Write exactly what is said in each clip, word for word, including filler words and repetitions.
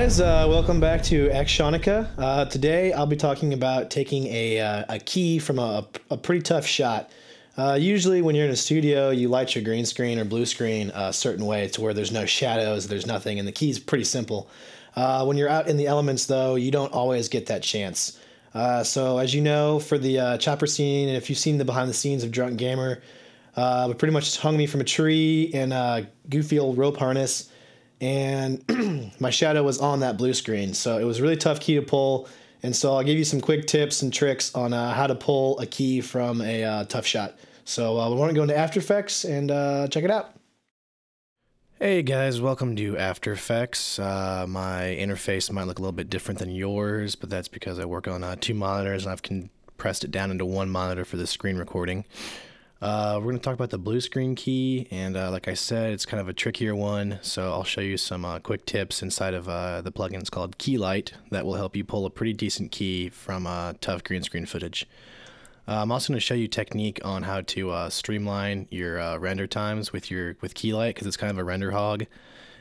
guys, uh, welcome back to Akshanica. Uh, today I'll be talking about taking a, uh, a key from a, a pretty tough shot. Uh, usually when you're in a studio, you light your green screen or blue screen a certain way to where there's no shadows, there's nothing, and the key's pretty simple. Uh, when you're out in the elements though, you don't always get that chance. Uh, so as you know, for the uh, chopper scene, and if you've seen the behind the scenes of Drunk Gamer, uh, we pretty much just hung me from a tree in a goofy old rope harness, and my shadow was on that blue screen, so it was a really tough key to pull. And so I'll give you some quick tips and tricks on uh, how to pull a key from a uh, tough shot. So uh, we want to go into After Effects and uh, check it out. Hey guys, welcome to After Effects. Uh, my interface might look a little bit different than yours, but that's because I work on uh, two monitors and I've compressed it down into one monitor for the screen recording. Uh, we're going to talk about the blue screen key, and uh, like I said, it's kind of a trickier one, so I'll show you some uh, quick tips inside of uh, the plugin. It's called Keylight, that will help you pull a pretty decent key from uh, tough green screen footage. Uh, I'm also going to show you technique on how to uh, streamline your uh, render times with your with Keylight, because it's kind of a render hog,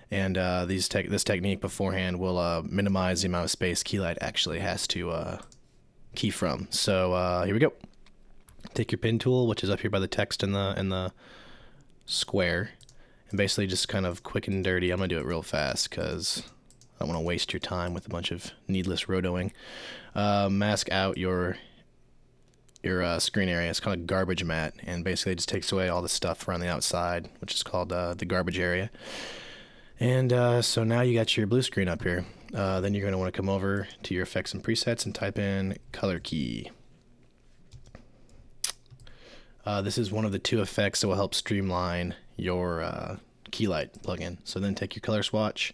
and uh, these te this technique beforehand will uh, minimize the amount of space Keylight actually has to uh, key from. So uh, here we go. Take your pin tool, which is up here by the text in the in the square, and basically just kind of quick and dirty. I'm gonna do it real fast because I don't want to waste your time with a bunch of needless rotoing. Uh, mask out your your uh, screen area. It's called a garbage mat, and basically it just takes away all the stuff around the outside, which is called uh, the garbage area. And uh, so now you got your blue screen up here. Uh, then you're gonna want to come over to your effects and presets and type in color key. Uh, this is one of the two effects that will help streamline your uh, Keylight plugin. So then take your color swatch,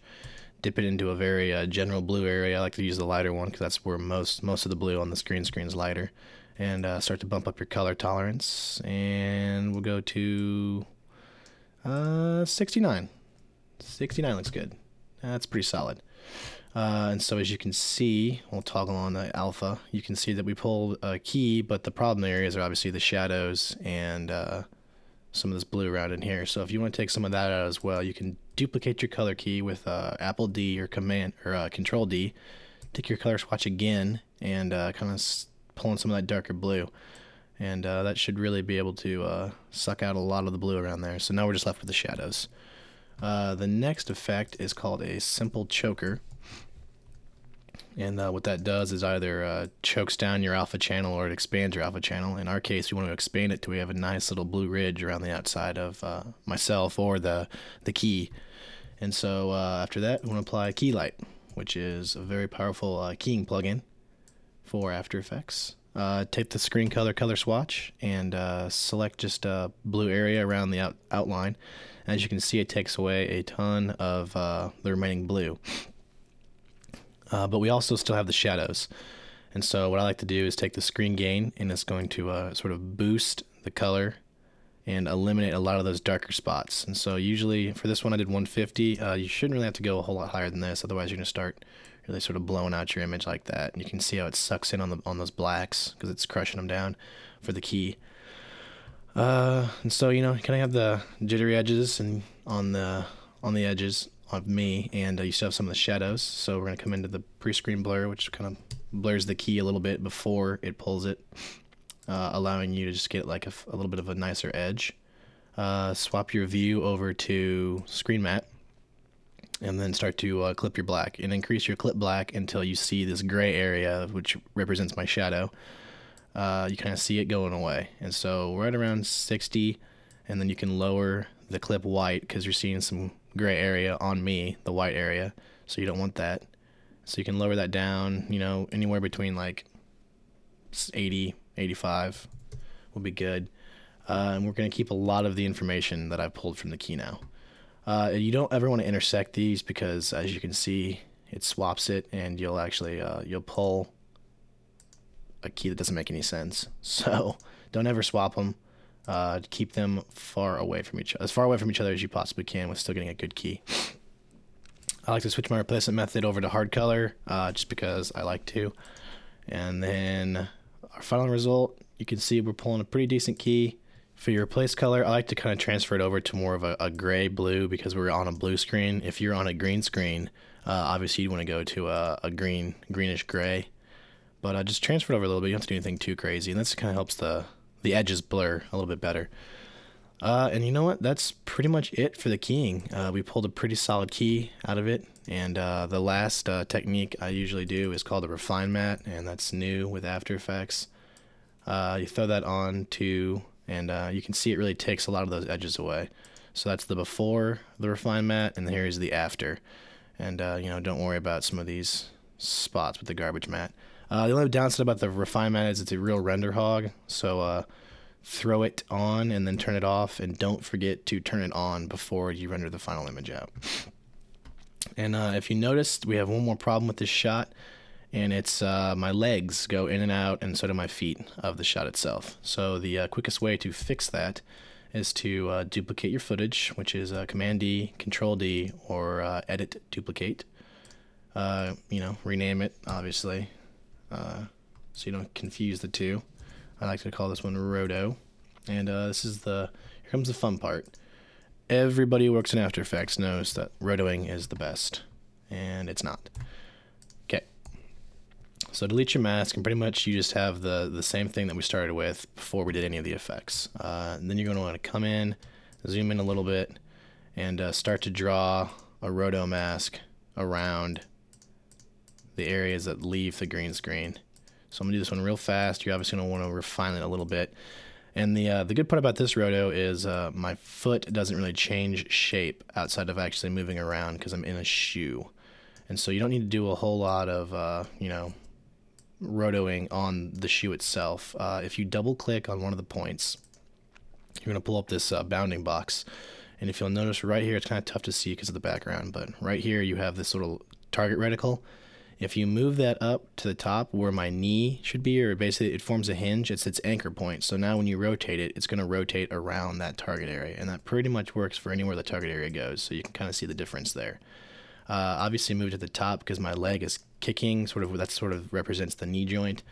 dip it into a very uh, general blue area. I like to use the lighter one because that's where most most of the blue on the green screen is lighter. And uh, start to bump up your color tolerance, and we'll go to uh, sixty-nine. sixty-nine looks good. That's pretty solid. Uh, and so as you can see, we'll toggle on the alpha, you can see that we pulled a key, but the problem areas are obviously the shadows and uh, some of this blue around in here. So if you want to take some of that out as well, you can duplicate your color key with uh, Apple D or Command or uh, Control D, take your color swatch again, and uh, kind of pull in some of that darker blue. And uh, that should really be able to uh, suck out a lot of the blue around there. So now we're just left with the shadows. Uh, the next effect is called a simple choker. And uh, what that does is either uh, chokes down your alpha channel or it expands your alpha channel. In our case, we want to expand it to we have a nice little blue ridge around the outside of uh, myself or the, the key. And so uh, after that, we want to apply Keylight, which is a very powerful uh, keying plugin for After Effects. Uh, take the screen color color swatch and uh, select just a blue area around the out outline. As you can see, it takes away a ton of uh, the remaining blue. Uh, but we also still have the shadows. And so what I like to do is take the screen gain, and it's going to uh, sort of boost the color and eliminate a lot of those darker spots. And so usually for this one I did one fifty. Uh, you shouldn't really have to go a whole lot higher than this, otherwise you're going to start really sort of blowing out your image like that. And you can see how it sucks in on, the, on those blacks because it's crushing them down for the key. Uh, and so, you know, you kind of have the jittery edges and on the on the edges of me, and uh, you still have some of the shadows, so we're going to come into the pre-screen blur, which kind of blurs the key a little bit before it pulls it, uh, allowing you to just get like a, a little bit of a nicer edge. Uh, swap your view over to screen matte, and then start to uh, clip your black, and increase your clip black until you see this gray area, which represents my shadow. Uh, you kind of see it going away, and so right around sixty, and then you can lower the clip white because you're seeing some gray area on me, the white area, so you don't want that. So you can lower that down, you know, anywhere between like eighty, eighty-five will be good. Uh, and we're going to keep a lot of the information that I've pulled from the key now. Uh, you don't ever want to intersect these because, as you can see, it swaps it, and you'll actually uh, you'll pull a key that doesn't make any sense. So don't ever swap them. Uh, keep them far away from each other, as far away from each other as you possibly can, with still getting a good key. I like to switch my replacement method over to hard color, uh, just because I like to. And then our final result, you can see we're pulling a pretty decent key. For your replace color, I like to kind of transfer it over to more of a, a gray blue because we're on a blue screen. If you're on a green screen, Uh, obviously, you want to go to a, a green, greenish gray. But uh, just transfer it over a little bit. You don't have to do anything too crazy, and this kind of helps the the edges blur a little bit better. Uh, and you know what? That's pretty much it for the keying. Uh, we pulled a pretty solid key out of it. And uh, the last uh, technique I usually do is called the refine mat, and that's new with After Effects. Uh, you throw that on too, and uh, you can see it really takes a lot of those edges away. So that's the before the refine mat, and here is the after. And uh, you know, don't worry about some of these spots with the garbage mat. Uh, the only downside about the refine mat is it's a real render hog, so uh, throw it on and then turn it off, and don't forget to turn it on before you render the final image out. And uh, if you noticed, we have one more problem with this shot, and it's uh, my legs go in and out, and so do my feet of the shot itself. So the uh, quickest way to fix that is to uh, duplicate your footage, which is uh, Command-D, Control-D, or uh, Edit, Duplicate. Uh, you know, rename it, obviously. Uh, so you don't confuse the two. I like to call this one Roto, and uh, this is the here comes the fun part. Everybody who works in After Effects knows that rotoing is the best, and it's not. Okay, so delete your mask, and pretty much you just have the the same thing that we started with before we did any of the effects. Uh, and then you're going to want to come in, zoom in a little bit, and uh, start to draw a roto mask around the areas that leave the green screen. So I'm gonna do this one real fast. You're obviously gonna want to refine it a little bit. And the uh, the good part about this roto is uh, my foot doesn't really change shape outside of actually moving around because I'm in a shoe. And so you don't need to do a whole lot of uh, you know, rotoing on the shoe itself. Uh, if you double click on one of the points, you're gonna pull up this uh, bounding box. And if you'll notice right here, it's kind of tough to see because of the background, but right here you have this little target reticle. If you move that up to the top where my knee should be, or basically it forms a hinge, it's its anchor point. So now when you rotate it, it's going to rotate around that target area. And that pretty much works for anywhere the target area goes. So you can kind of see the difference there. Uh, obviously move to the top because my leg is kicking, sort of that sort of represents the knee joint.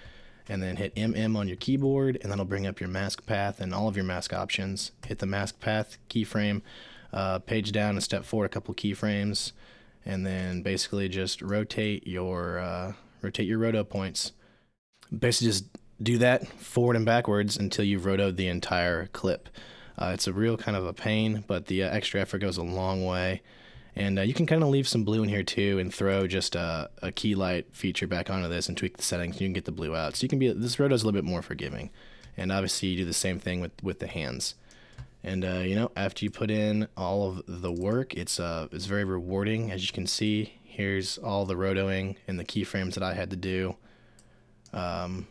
And then hit M M on your keyboard, and that'll bring up your mask path and all of your mask options. Hit the mask path keyframe, uh, page down and step forward a couple keyframes. And then basically just rotate your uh, rotate your roto points. Basically just do that forward and backwards until you've rotoed the entire clip. Uh, it's a real kind of a pain, but the uh, extra effort goes a long way. And uh, you can kind of leave some blue in here too, and throw just a, a key light feature back onto this and tweak the settings. And you can get the blue out, so you can be this roto is a little bit more forgiving. And obviously you do the same thing with with the hands. And, uh, you know, after you put in all of the work, it's uh, it's very rewarding. As you can see, here's all the rotoing and the keyframes that I had to do um,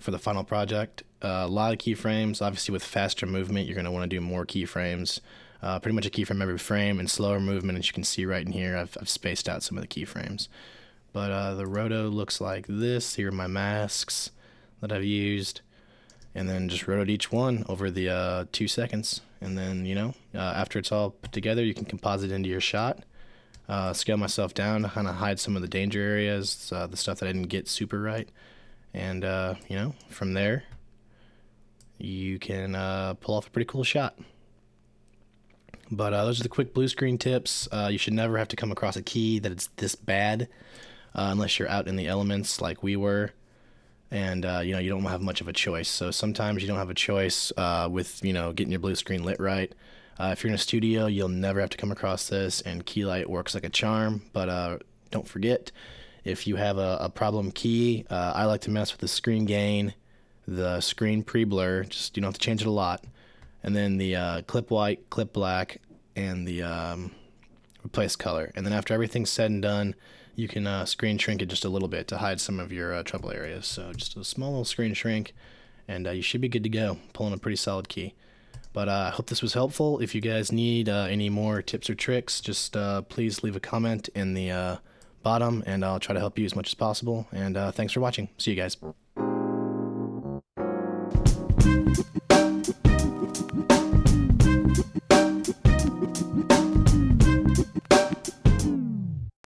for the final project. Uh, a lot of keyframes. Obviously, with faster movement, you're going to want to do more keyframes. Uh, pretty much a keyframe every frame, and slower movement, as you can see right in here, I've, I've spaced out some of the keyframes. But uh, the roto looks like this. Here are my masks that I've used. And then just rotoed each one over the uh, two seconds. And then, you know, uh, after it's all put together, you can composite into your shot. Uh, scale myself down to kind of hide some of the danger areas, uh, the stuff that I didn't get super right. And, uh, you know, from there, you can uh, pull off a pretty cool shot. But uh, those are the quick blue screen tips. Uh, you should never have to come across a key that it's this bad uh, unless you're out in the elements like we were. And, uh, you know, you don't have much of a choice. So sometimes you don't have a choice uh, with, you know, getting your blue screen lit right. Uh, if you're in a studio, you'll never have to come across this, and Keylight works like a charm. But uh, don't forget, if you have a, a problem key, uh, I like to mess with the screen gain, the screen pre-blur, just you don't have to change it a lot, and then the uh, clip white, clip black, and the um, replace color. And then after everything's said and done, you can uh, screen shrink it just a little bit to hide some of your uh, trouble areas. So just a small little screen shrink, and uh, you should be good to go, pulling a pretty solid key. But uh, I hope this was helpful. If you guys need uh, any more tips or tricks, just uh, please leave a comment in the uh, bottom, and I'll try to help you as much as possible. And uh, thanks for watching. See you guys.